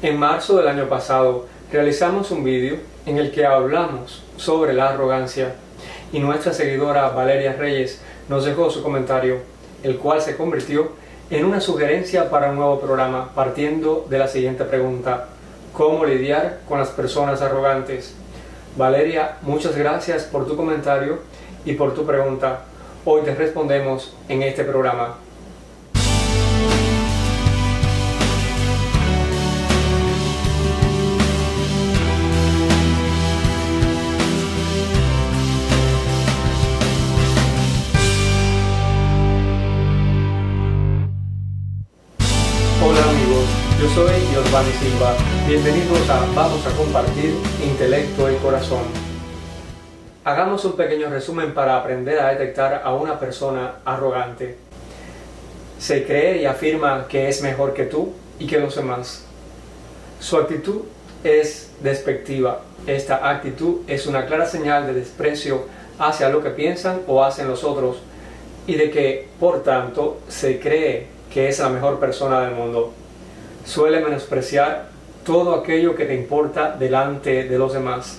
En marzo del año pasado realizamos un vídeo en el que hablamos sobre la arrogancia y nuestra seguidora Valeria Reyes nos dejó su comentario, el cual se convirtió en una sugerencia para un nuevo programa partiendo de la siguiente pregunta: ¿cómo lidiar con las personas arrogantes? Valeria, muchas gracias por tu comentario y por tu pregunta. Hoy te respondemos en este programa. Hola amigos, yo soy Giovanni Silva. Bienvenidos a Vamos a compartir intelecto y corazón. Hagamos un pequeño resumen para aprender a detectar a una persona arrogante. Se cree y afirma que es mejor que tú y que los demás. Su actitud es despectiva. Esta actitud es una clara señal de desprecio hacia lo que piensan o hacen los otros y de que, por tanto, se cree que es la mejor persona del mundo. Suele menospreciar todo aquello que te importa delante de los demás.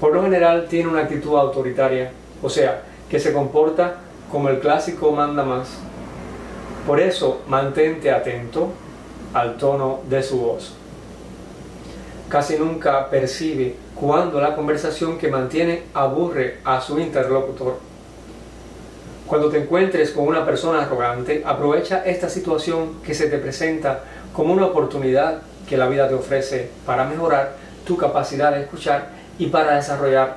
Por lo general tiene una actitud autoritaria, o sea, que se comporta como el clásico manda más. Por eso, mantente atento al tono de su voz. Casi nunca percibe cuando la conversación que mantiene aburre a su interlocutor. Cuando te encuentres con una persona arrogante, aprovecha esta situación que se te presenta como una oportunidad que la vida te ofrece para mejorar tu capacidad de escuchar y para desarrollar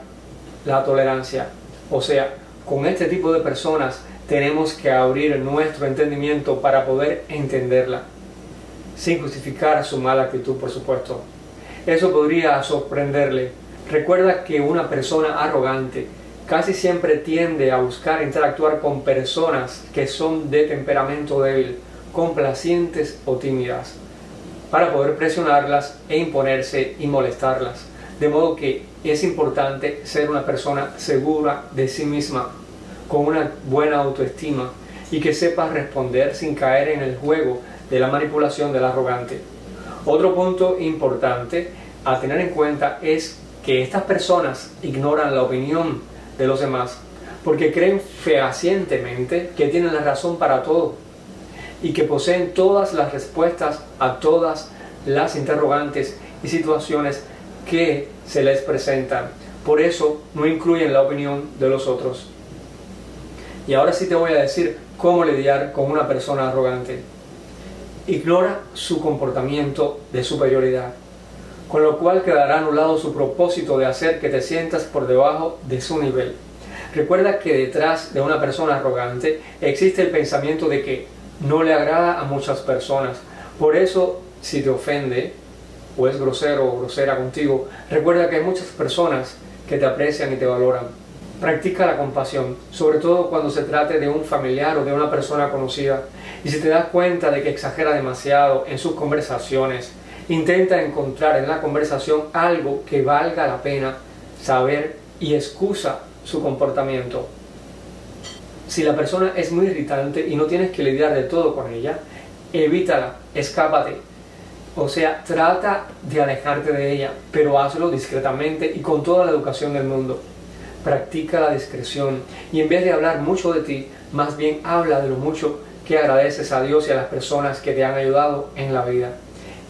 la tolerancia. O sea, con este tipo de personas tenemos que abrir nuestro entendimiento para poder entenderla, sin justificar su mala actitud, por supuesto. Eso podría sorprenderle. Recuerda que una persona arrogante casi siempre tiende a buscar interactuar con personas que son de temperamento débil, complacientes o tímidas, para poder presionarlas e imponerse y molestarlas. De modo que es importante ser una persona segura de sí misma, con una buena autoestima y que sepa responder sin caer en el juego de la manipulación del arrogante. Otro punto importante a tener en cuenta es que estas personas ignoran la opinión de los demás, porque creen fehacientemente que tienen la razón para todo y que poseen todas las respuestas a todas las interrogantes y situaciones que se les presentan. Por eso no incluyen la opinión de los otros. Y ahora sí te voy a decir cómo lidiar con una persona arrogante. Ignora su comportamiento de superioridad, con lo cual quedará anulado su propósito de hacer que te sientas por debajo de su nivel. Recuerda que detrás de una persona arrogante existe el pensamiento de que no le agrada a muchas personas. Por eso, si te ofende o es grosero o grosera contigo, recuerda que hay muchas personas que te aprecian y te valoran. Practica la compasión, sobre todo cuando se trate de un familiar o de una persona conocida. Y si te das cuenta de que exagera demasiado en sus conversaciones, intenta encontrar en la conversación algo que valga la pena saber y excusa su comportamiento. Si la persona es muy irritante y no tienes que lidiar de todo con ella, evítala, escápate. O sea, trata de alejarte de ella, pero hazlo discretamente y con toda la educación del mundo. Practica la discreción y en vez de hablar mucho de ti, más bien habla de lo mucho que agradeces a Dios y a las personas que te han ayudado en la vida.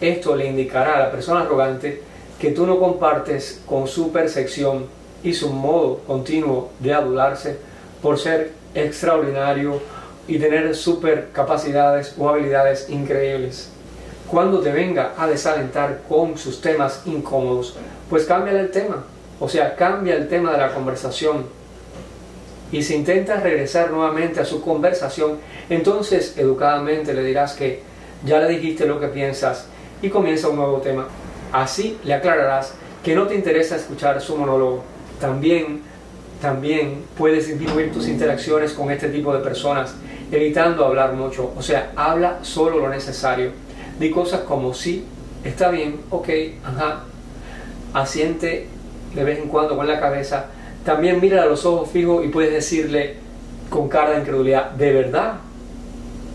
Esto le indicará a la persona arrogante que tú no compartes con su percepción y su modo continuo de adularse por ser extraordinario y tener super capacidades o habilidades increíbles. Cuando te venga a desalentar con sus temas incómodos, pues cámbiale el tema, o sea, cambia el tema de la conversación. Y si intentas regresar nuevamente a su conversación, entonces educadamente le dirás que ya le dijiste lo que piensas y comienza un nuevo tema. Así le aclararás que no te interesa escuchar su monólogo. También puedes disminuir tus interacciones con este tipo de personas, evitando hablar mucho. O sea, habla solo lo necesario. Di cosas como sí, está bien, ok, ajá. Asiente de vez en cuando con la cabeza. También mira a los ojos fijos y puedes decirle con cara de incredulidad, ¿de verdad?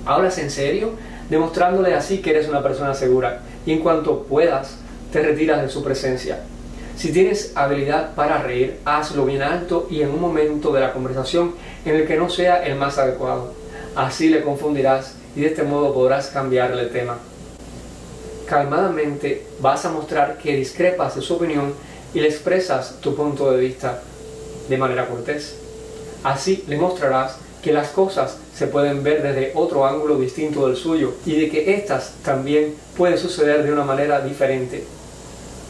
¿Hablas en serio? Demostrándole así que eres una persona segura. y en cuanto puedas, te retiras de su presencia. Si tienes habilidad para reír, hazlo bien alto y en un momento de la conversación en el que no sea el más adecuado. Así le confundirás y de este modo podrás cambiarle el tema. Calmadamente vas a mostrar que discrepas de su opinión y le expresas tu punto de vista de manera cortés. Así le mostrarás que las cosas se pueden ver desde otro ángulo distinto del suyo y de que éstas también pueden suceder de una manera diferente.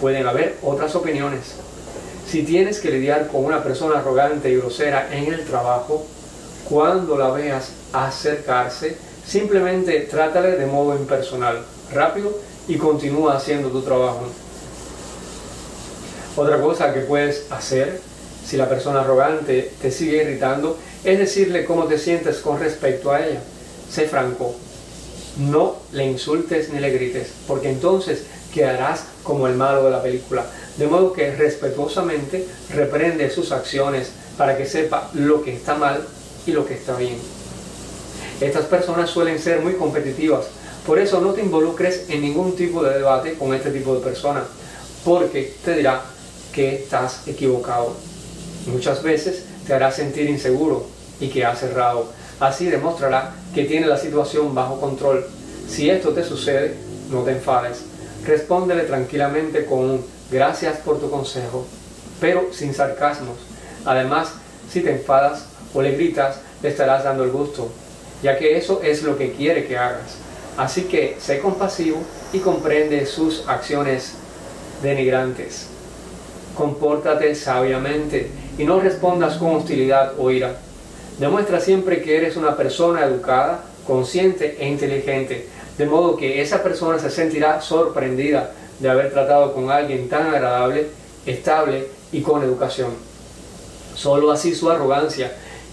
Pueden haber otras opiniones. Si tienes que lidiar con una persona arrogante y grosera en el trabajo, cuando la veas acercarse, simplemente trátale de modo impersonal, rápido y continúa haciendo tu trabajo. Otra cosa que puedes hacer, si la persona arrogante te sigue irritando, es decirle cómo te sientes con respecto a ella. Sé franco. No le insultes ni le grites, porque entonces quedarás como el malo de la película. De modo que respetuosamente reprende sus acciones para que sepa lo que está mal y lo que está bien. Estas personas suelen ser muy competitivas, por eso no te involucres en ningún tipo de debate con este tipo de personas, porque te dirá que estás equivocado. Muchas veces te hará sentir inseguro y que has errado. Así demostrará que tiene la situación bajo control. Si esto te sucede, no te enfades. Respóndele tranquilamente con un gracias por tu consejo, pero sin sarcasmos. Además, si te enfadas o le gritas, le estarás dando el gusto, ya que eso es lo que quiere que hagas. Así que sé compasivo y comprende sus acciones denigrantes. Compórtate sabiamente y no respondas con hostilidad o ira. Demuestra siempre que eres una persona educada, consciente e inteligente, de modo que esa persona se sentirá sorprendida de haber tratado con alguien tan agradable, estable y con educación. Solo así su arrogancia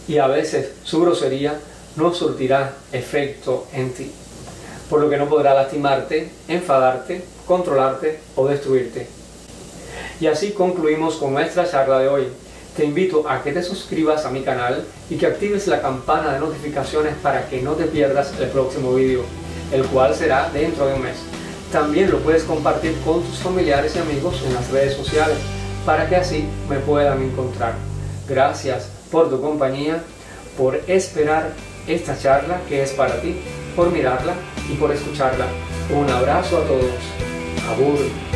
y a veces su grosería no surtirá efecto en ti, por lo que no podrá lastimarte, enfadarte, controlarte o destruirte. Y así concluimos con nuestra charla de hoy. Te invito a que te suscribas a mi canal y que actives la campana de notificaciones para que no te pierdas el próximo vídeo, el cual será dentro de un mes. También lo puedes compartir con tus familiares y amigos en las redes sociales para que así me puedan encontrar. Gracias por tu compañía, por esperar esta charla que es para ti, por mirarla y por escucharla. Un abrazo a todos. Abur.